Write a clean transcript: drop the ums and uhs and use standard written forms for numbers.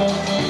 Look,